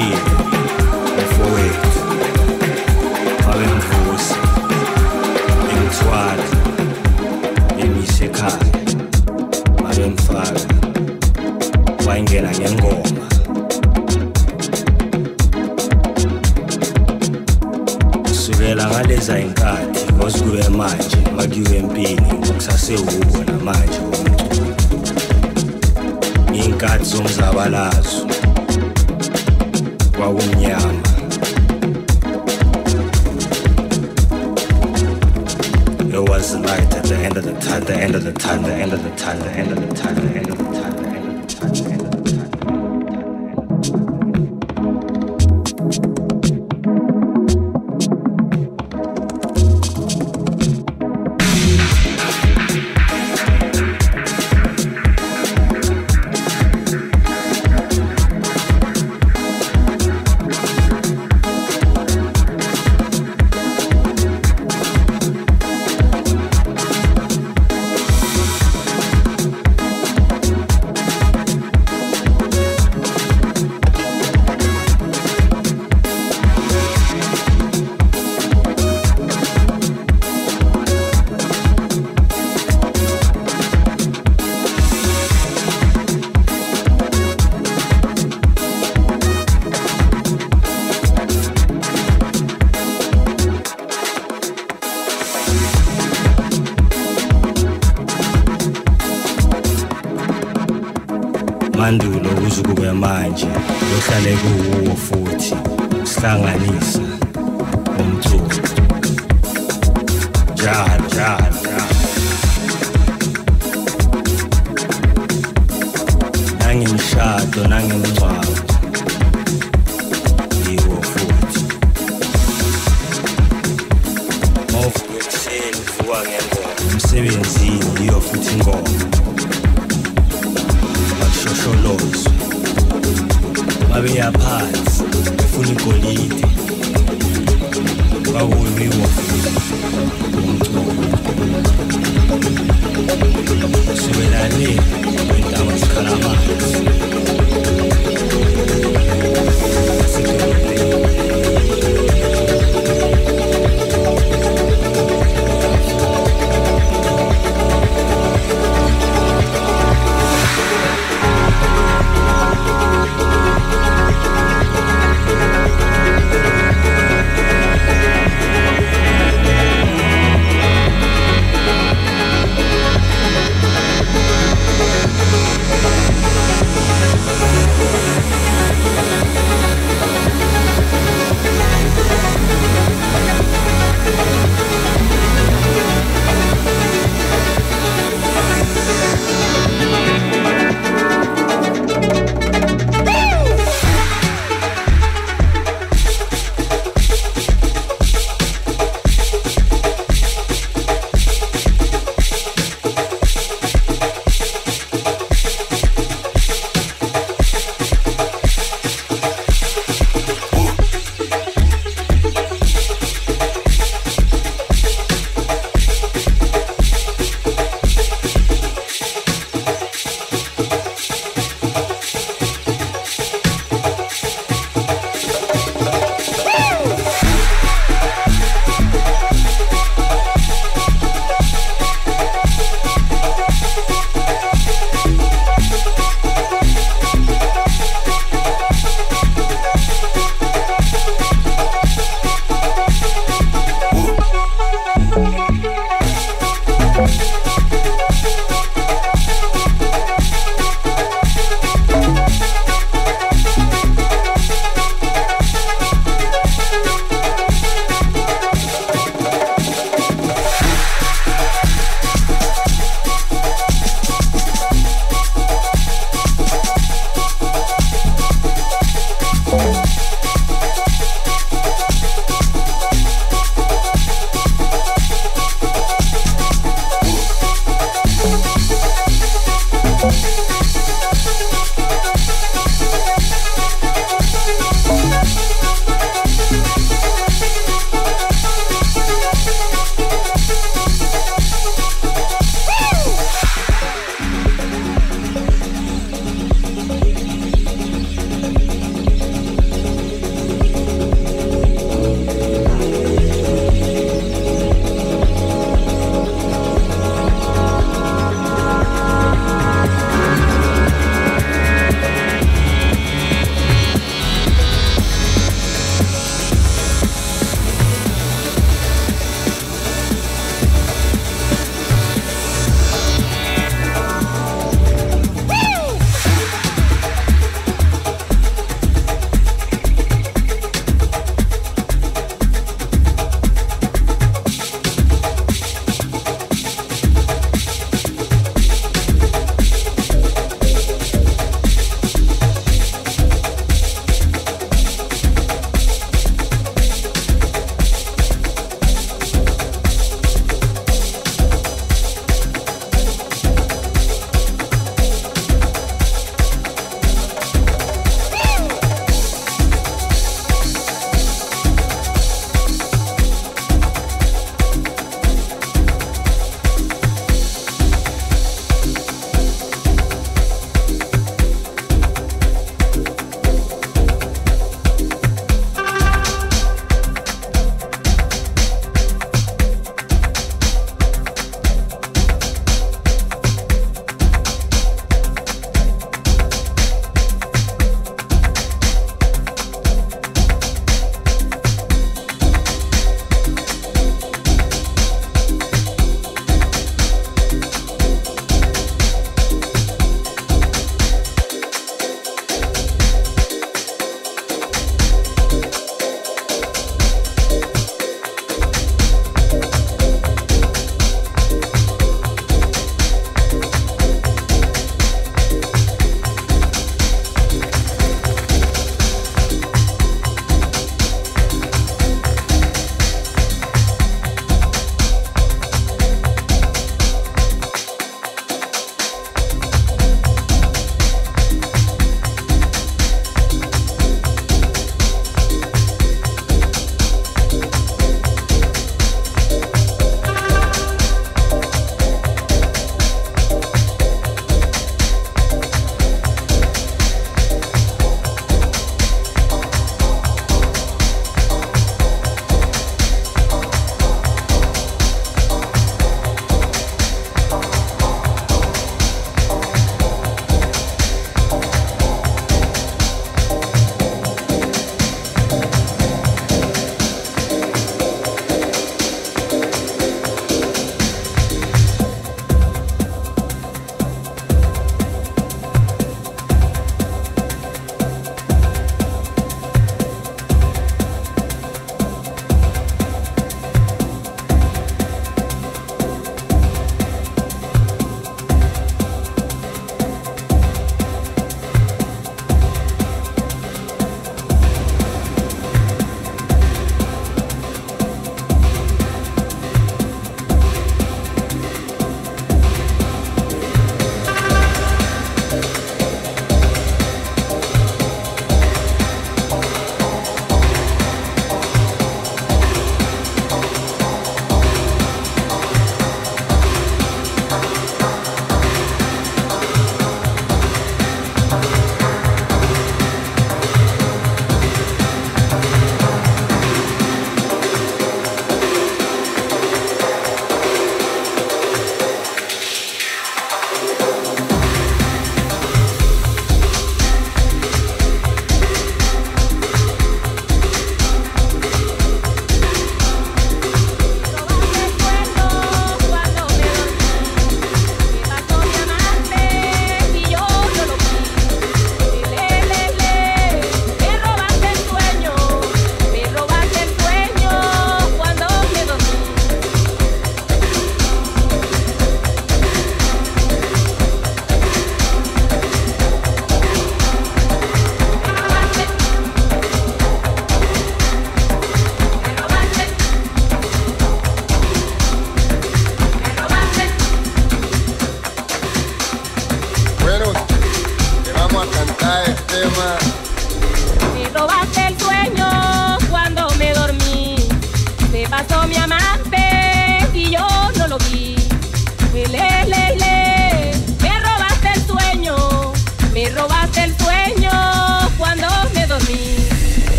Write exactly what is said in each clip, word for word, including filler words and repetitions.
weed before it. Palenvos in Twad in Iseka Marenfag Wangela Nyangoma. Sugela ngaleza inkati ngosgube manje magiwe empini ngokusase uwo namanje inkathi zomzabalazo kwawumnyama it was light at the end of the tunnel, the end of the tunnel, the end of the tunnel, the end of the tunnel, the end of the tunnel, the end of the tunnel, the end of the tunnel. Mandulo uzukube manje lohlale kuwo futhi sihlanganisa umthunzi jal jal nangimshado nangimngcwabo yiwo futhi mawukutheni vuka ngengoma emsebenzini yiyo futhi ingoma shosholozo babeya phansi befuna igolide bawuliwa sibelane wentaba sikhalamazi we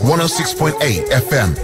one oh six point eight F M.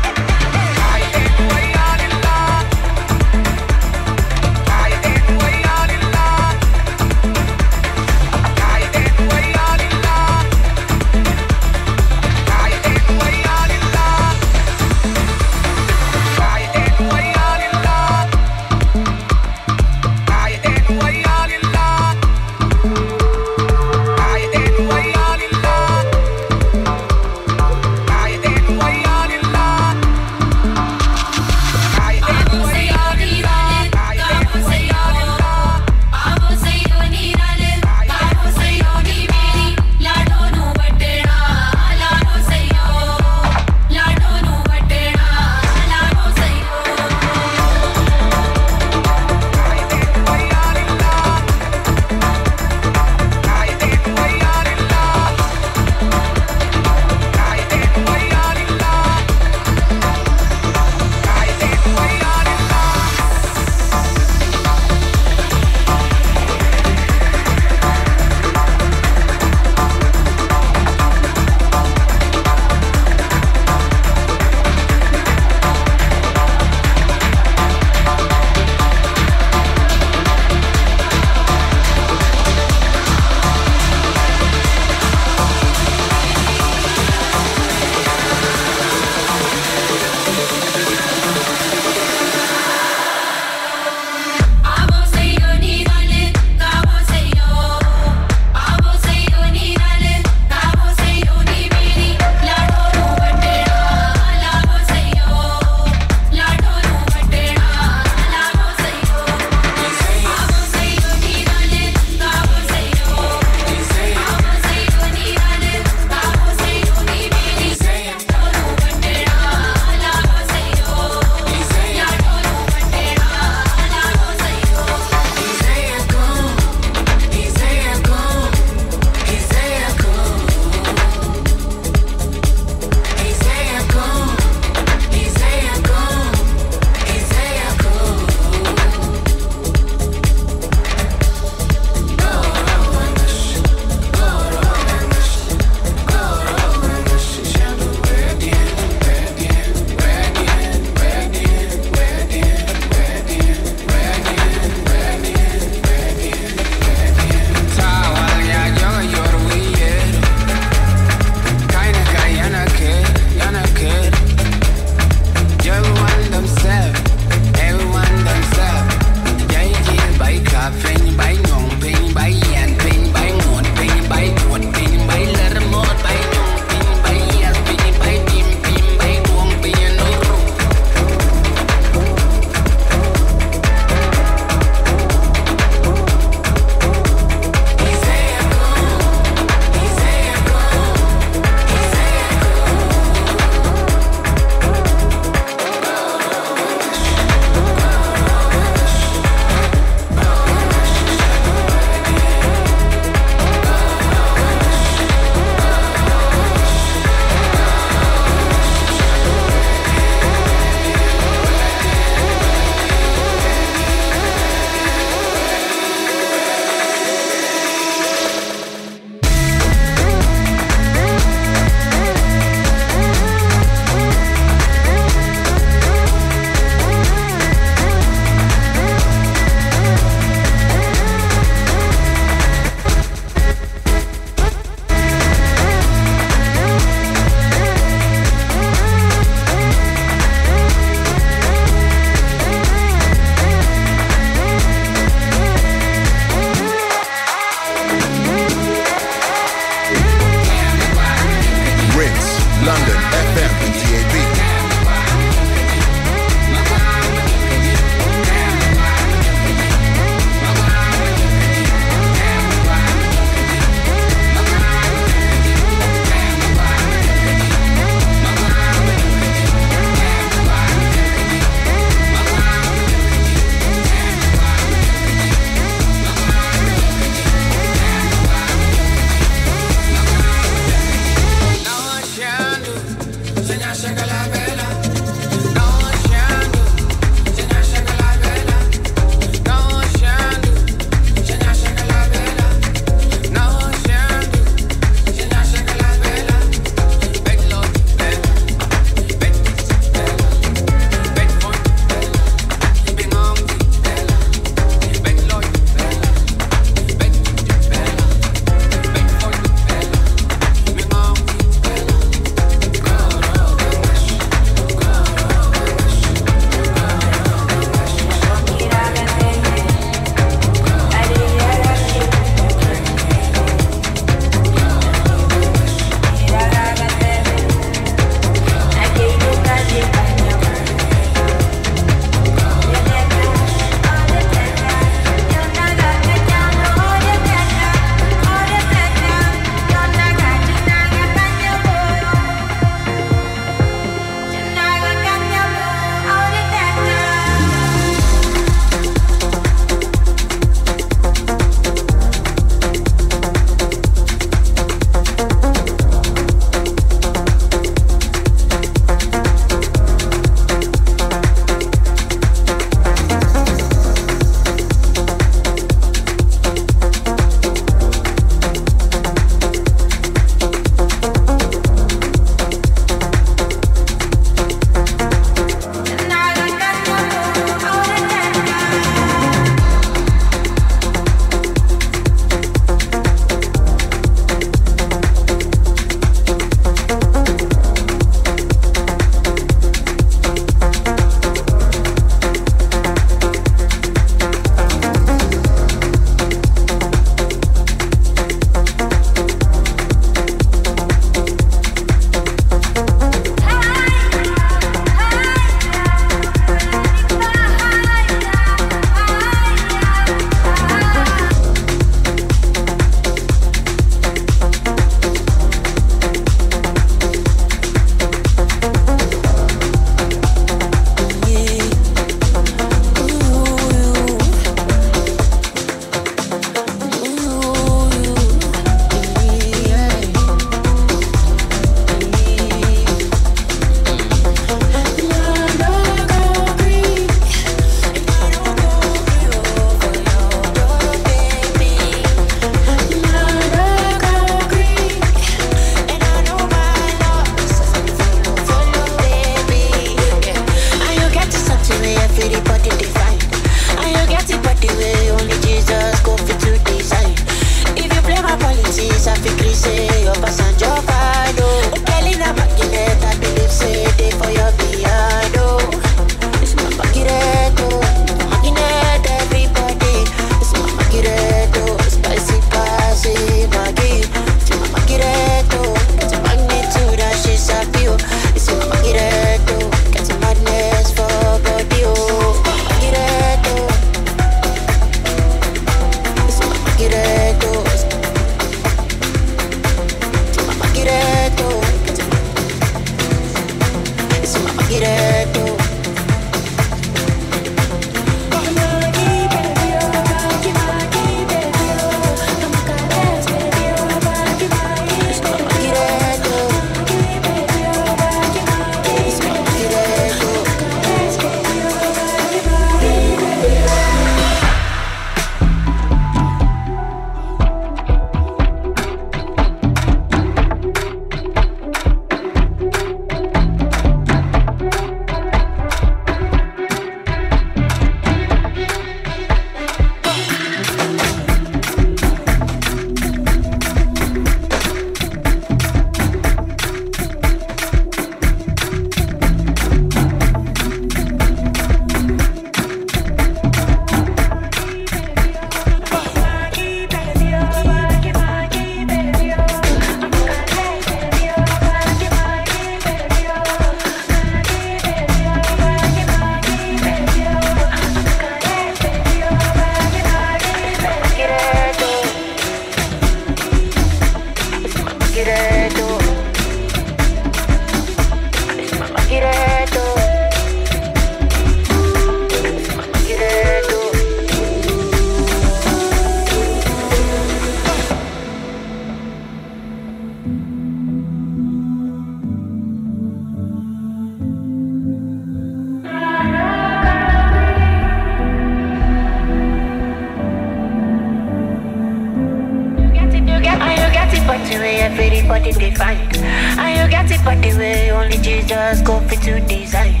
everybody defined. And you get it by the way, only Jesus go fit to design.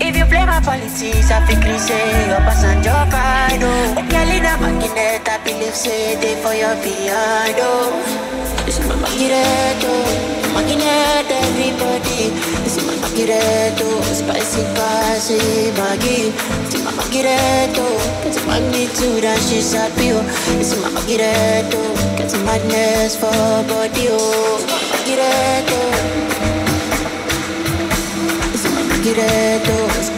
If you play my politics, I think you say your passenger pride. Okay, lead a makinet, I believe say they for your behind. This is my makinet, makinet everybody. This is my makinet, spicy, spicy, maggi. This is my makinet, get a magnitude and she's happy. This is my makinet, get a madness for body. Makinet, this is my makinet.